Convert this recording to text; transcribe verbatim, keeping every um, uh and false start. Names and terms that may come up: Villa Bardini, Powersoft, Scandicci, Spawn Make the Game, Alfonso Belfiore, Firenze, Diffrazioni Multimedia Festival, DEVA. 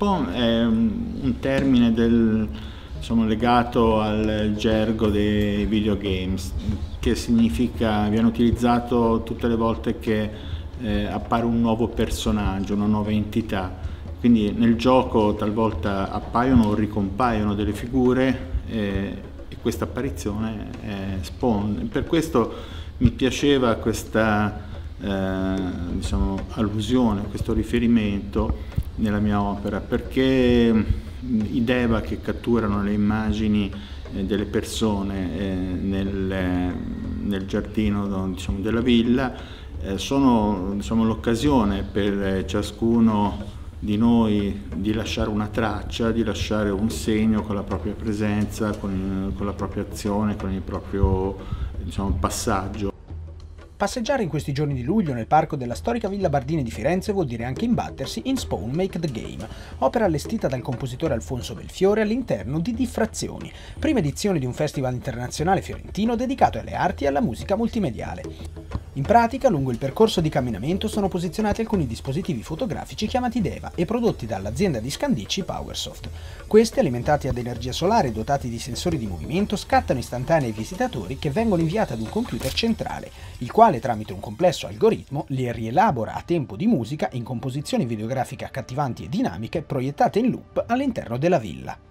Spawn è un termine del, insomma, legato al gergo dei videogames, che significa, viene utilizzato tutte le volte che eh, appare un nuovo personaggio, una nuova entità. Quindi nel gioco talvolta appaiono o ricompaiono delle figure eh, e questa apparizione è Spawn. Per questo mi piaceva questa eh, diciamo, allusione, questo riferimento nella mia opera, perché i DEVA che catturano le immagini eh, delle persone eh, nel, eh, nel giardino, diciamo, della villa eh, sono, diciamo, l'occasione per ciascuno di noi di lasciare una traccia, di lasciare un segno con la propria presenza, con, con la propria azione, con il proprio, diciamo, passaggio. Passeggiare in questi giorni di luglio nel parco della storica Villa Bardini di Firenze vuol dire anche imbattersi in Spawn Make the Game, opera allestita dal compositore Alfonso Belfiore all'interno di Diffrazioni, prima edizione di un festival internazionale fiorentino dedicato alle arti e alla musica multimediale. In pratica, lungo il percorso di camminamento sono posizionati alcuni dispositivi fotografici chiamati DEVA e prodotti dall'azienda di Scandicci Powersoft. Questi, alimentati ad energia solare e dotati di sensori di movimento, scattano istantanei ai visitatori che vengono inviati ad un computer centrale, il quale tramite un complesso algoritmo li rielabora a tempo di musica in composizioni videografiche accattivanti e dinamiche proiettate in loop all'interno della villa.